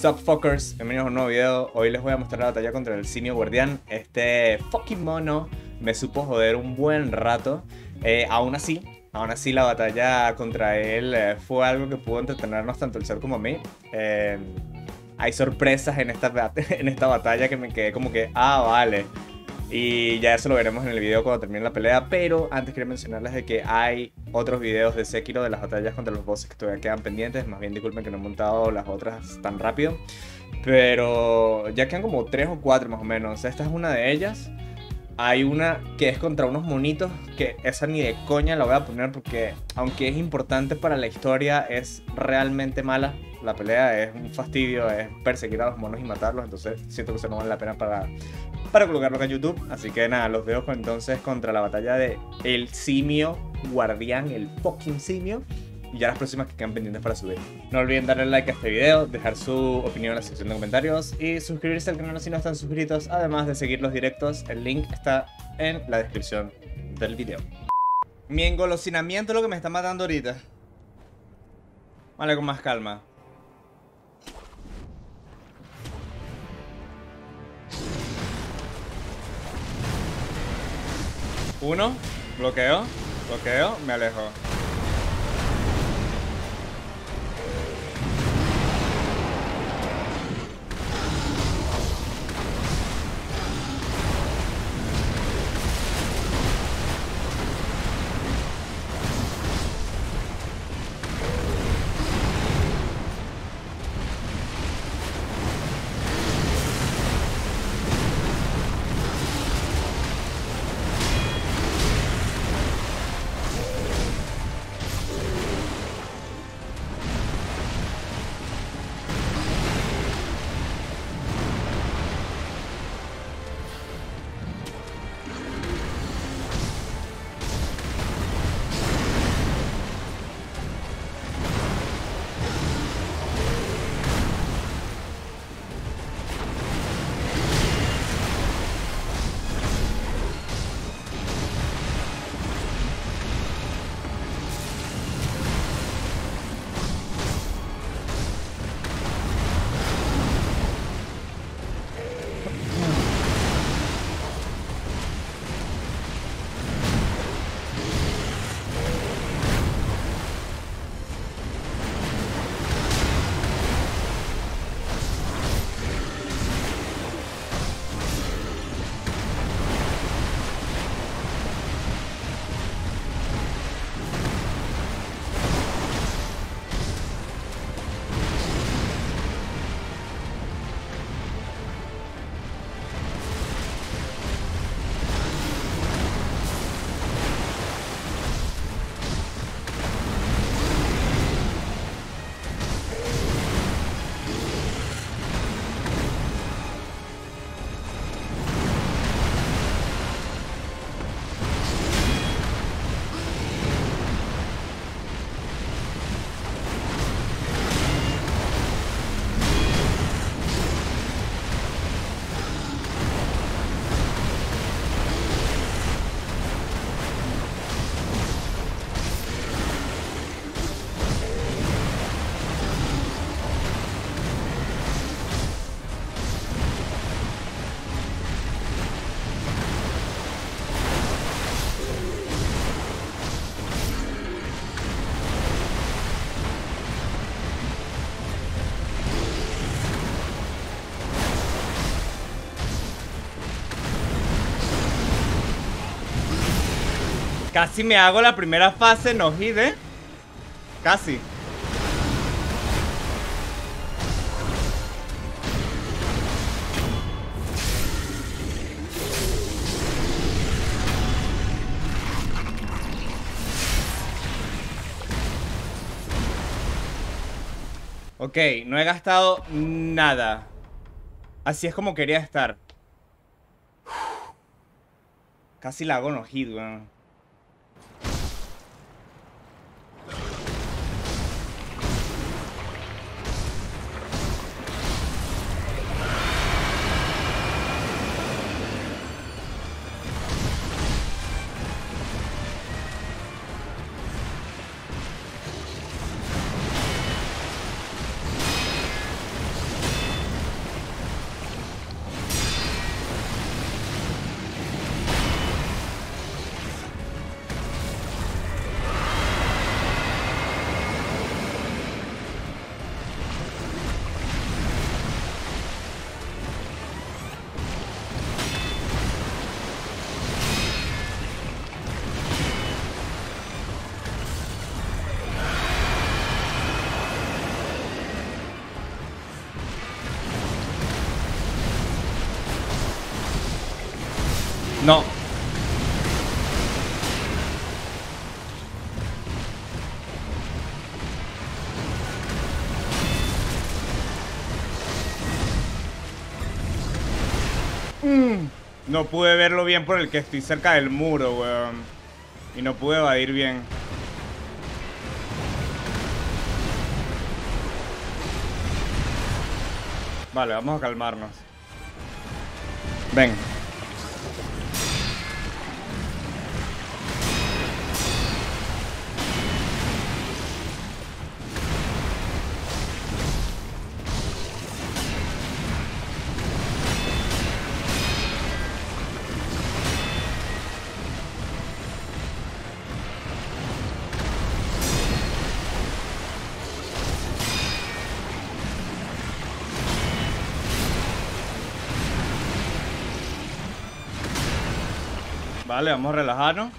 Sup fuckers, bienvenidos a un nuevo video. Hoy les voy a mostrar la batalla contra el Senior Guardián. Este fucking mono me supo joder un buen rato. Aún así la batalla contra él fue algo que pudo entretenernos tanto el ser como a mí. Hay sorpresas en esta batalla que me quedé como que, ah, vale. Y ya eso lo veremos en el video cuando termine la pelea, pero antes quería mencionarles de que hay otros videos de Sekiro de las batallas contra los bosses que todavía quedan pendientes. Más bien disculpen que no he montado las otras tan rápido, pero ya quedan como 3 o 4 más o menos. Esta es una de ellas. Hay una que es contra unos monitos que esa ni de coña la voy a poner porque aunque es importante para la historia es realmente mala. La pelea es un fastidio, es perseguir a los monos y matarlos, entonces siento que eso no vale la pena para colocarlo acá en YouTube. Así que nada, los dejo entonces contra la batalla de el Simio Guardián, el fucking simio. Y ya las próximas que quedan pendientes para subir. No olviden darle like a este video, dejar su opinión en la sección de comentarios y suscribirse al canal si no están suscritos, además de seguir los directos. El link está en la descripción del video. Mi engolosinamiento es lo que me está matando ahorita. Vale, con más calma. Uno, bloqueo, me alejo. Casi me hago la primera fase, no hide. Casi. Ok, no he gastado nada. Así es como quería estar. Casi la hago no hide, weón. No. No pude verlo bien por el que estoy cerca del muro, weón. Y no pude evadir bien. Vale, vamos a calmarnos. Ven. Vale, vamos a relajarnos.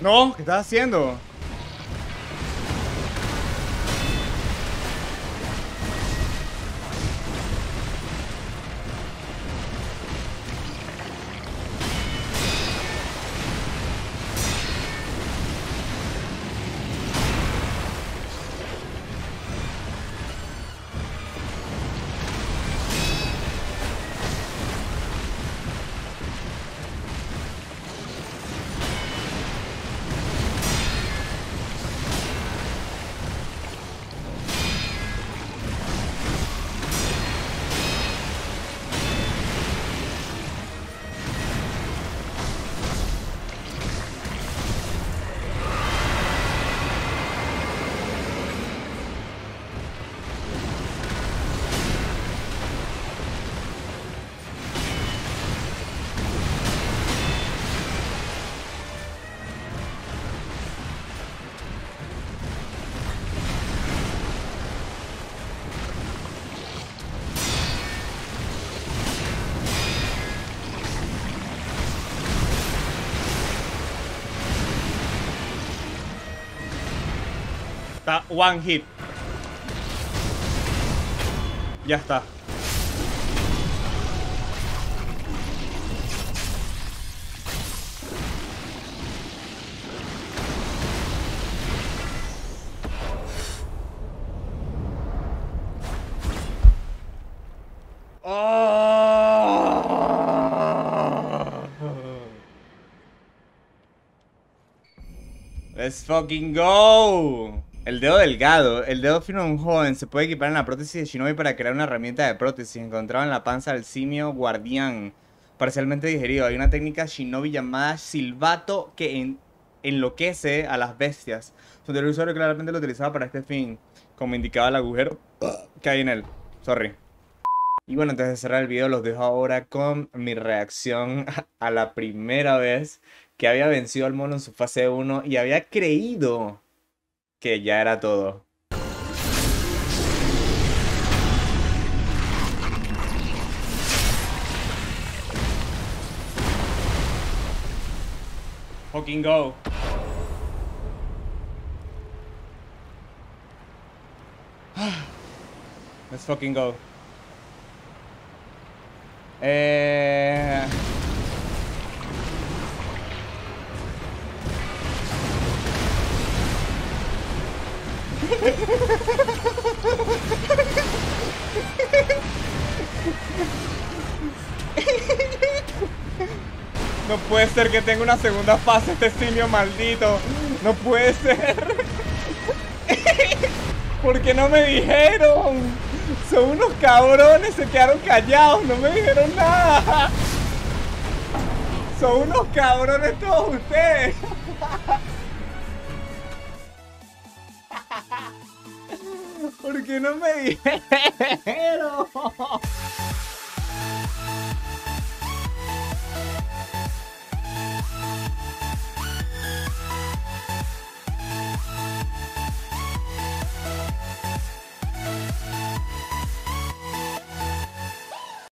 No, ¿qué estás haciendo? Está one hit. Ya está. Let's fucking go. El dedo delgado. El dedo fino de un joven se puede equipar en la prótesis de Shinobi para crear una herramienta de prótesis encontrada en la panza del simio guardián, parcialmente digerido. Hay una técnica Shinobi llamada silbato que enloquece a las bestias. Su anterior usuario claramente lo utilizaba para este fin, como indicaba el agujero que hay en él. Sorry. Y bueno, antes de cerrar el video, los dejo ahora con mi reacción a la primera vez que había vencido al mono en su fase 1 y había creído que ya era todo. Fucking go. Let's fucking go. No puede ser que tenga una segunda fase este simio maldito. No puede ser. ¿Por qué no me dijeron? Son unos cabrones, se quedaron callados, no me dijeron nada. Son unos cabrones todos ustedes. ¿Por qué no me dijeron?